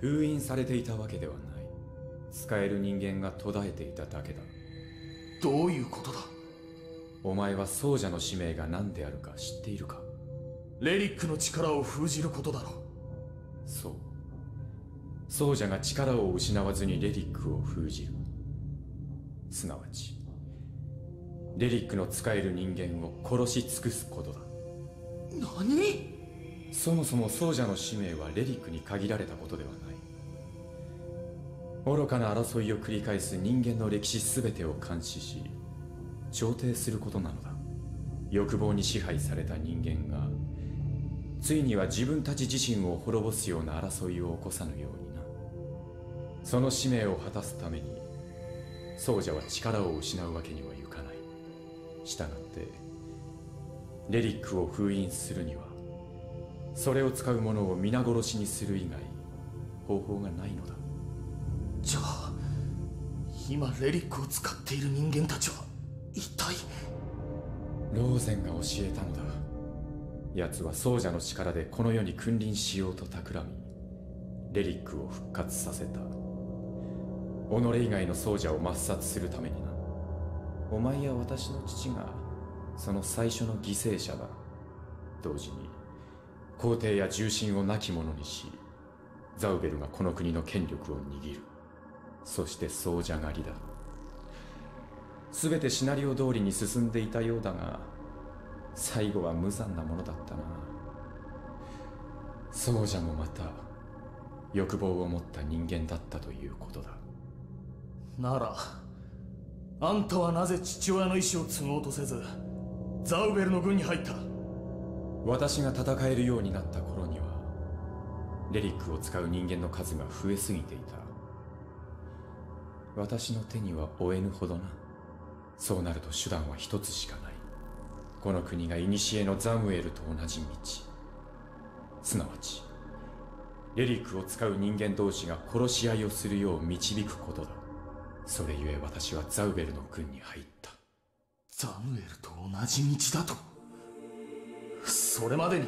封印されていたわけではない。使える人間が途絶えていただけだ。どういうことだ。お前はソウジャの使命が何であるか知っているか。レリックの力を封じることだろう。そう、ソウジャが力を失わずにレリックを封じる。すなわちレリックの使える人間を殺し尽くすことだ。何。そもそもソウジャの使命はレリックに限られたことではない。愚かな争いを繰り返す人間の歴史全てを監視し調停することなのだ。欲望に支配された人間がついには自分たち自身を滅ぼすような争いを起こさぬようにな。その使命を果たすためにソウジャは力を失うわけにはいかない。したがってレリックを封印するにはそれを使う者を皆殺しにする以外方法がないのだ。じゃあ今レリックを使っている人間たちは一体。ローゼンが教えたのだ。奴はソウジャの力でこの世に君臨しようと企みレリックを復活させた。己以外のソウジャを抹殺するためにな。お前や私の父がその最初の犠牲者だ。同時に皇帝や重臣を亡き者にしザウベルがこの国の権力を握る。そしてソウジャ狩りだ。全てシナリオ通りに進んでいたようだが最後は無残なものだったな。ソウジャもまた欲望を持った人間だったということだ。ならあんたはなぜ父親の意志を継ごうとせずザウベルの軍に入った。私が戦えるようになった頃にはレリックを使う人間の数が増えすぎていた。私の手には負えぬほどな。そうなると手段は一つしかない。この国が古のザムエルと同じ道、すなわちレリックを使う人間同士が殺し合いをするよう導くことだ。それゆえ私はザウベルの軍に入った。ザムエルと同じ道だと。それまでに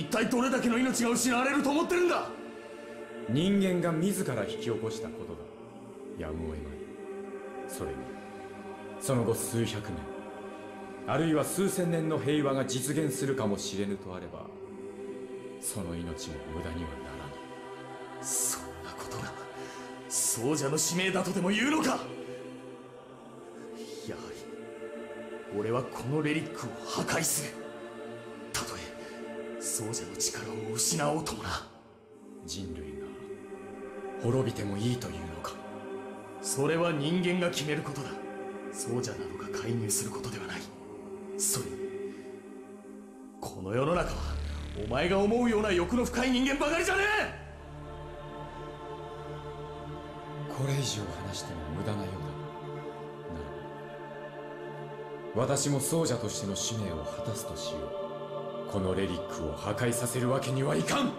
一体どれだけの命が失われると思ってるんだ。人間が自ら引き起こしたことだ。やむを得ない。それにその後数百年あるいは数千年の平和が実現するかもしれぬとあればその命も無駄にはならない。そんなことがソウジャの使命だとでも言うのか。やはり俺はこのレリックを破壊する。たとえソウジャの力を失おうともな。人類が滅びてもいいというのか。それは人間が決めることだ。そうじゃなのか介入することではない。それにこの世の中はお前が思うような欲の深い人間ばかりじゃねえ。これ以上話しても無駄なようだ。ならば私もそうじゃとしての使命を果たすとしよう。このレリックを破壊させるわけにはいかん。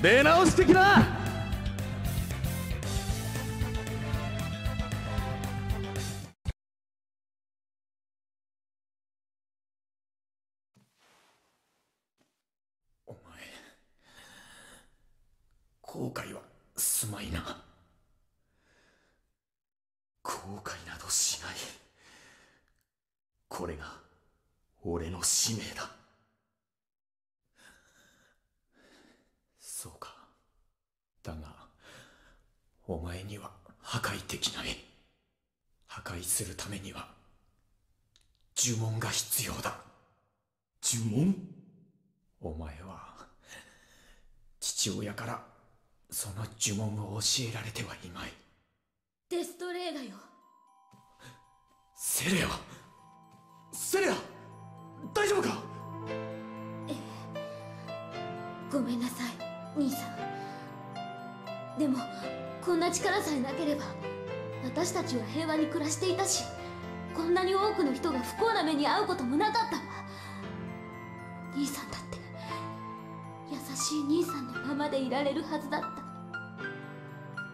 出直してきな。後悔はすまいな。後悔などしない。これが俺の使命だ。そうか。だがお前には破壊できない。破壊するためには呪文が必要だ。呪文？お前は父親からその呪文を教えられてはいまい。デストレーだよ。セレア、セレア、大丈夫か？ええ、ごめんなさい兄さん。でもこんな力さえなければ私たちは平和に暮らしていたし、こんなに多くの人が不幸な目に遭うこともなかったわ。兄さんだって優しい兄さんのままでいられるはずだった。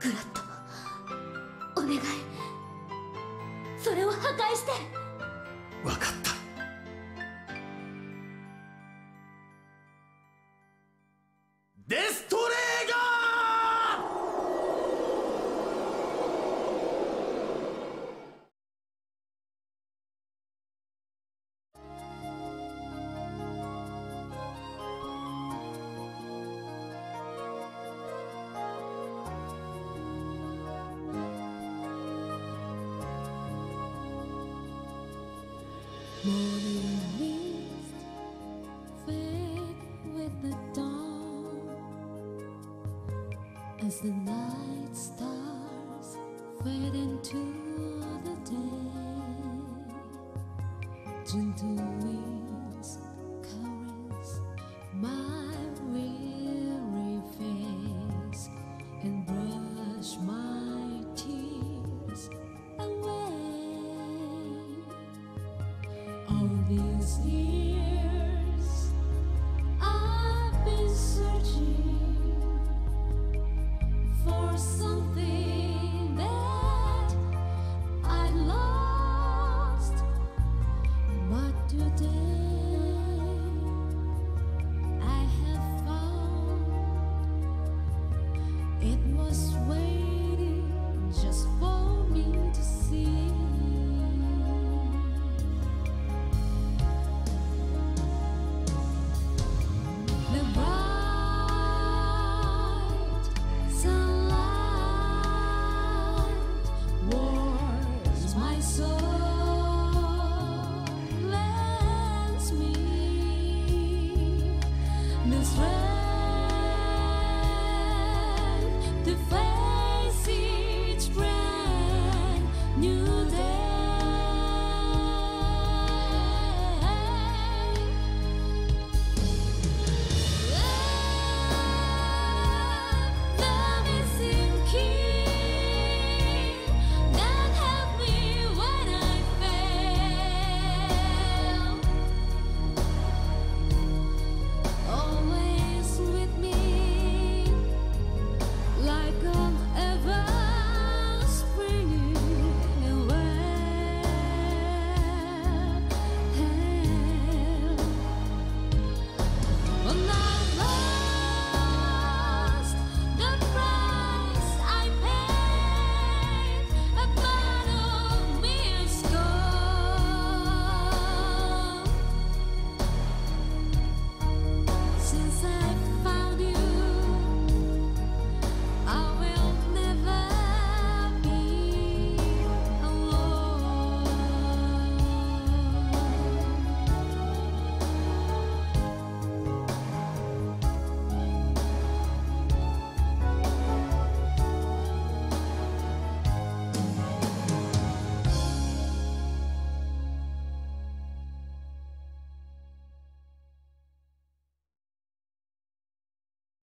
グラット、お願い、それを破壊して。分かった。デストレーガー。もうAs the night stars fade into the day, gentle winds caress my weary face and brush my tears away. All these years.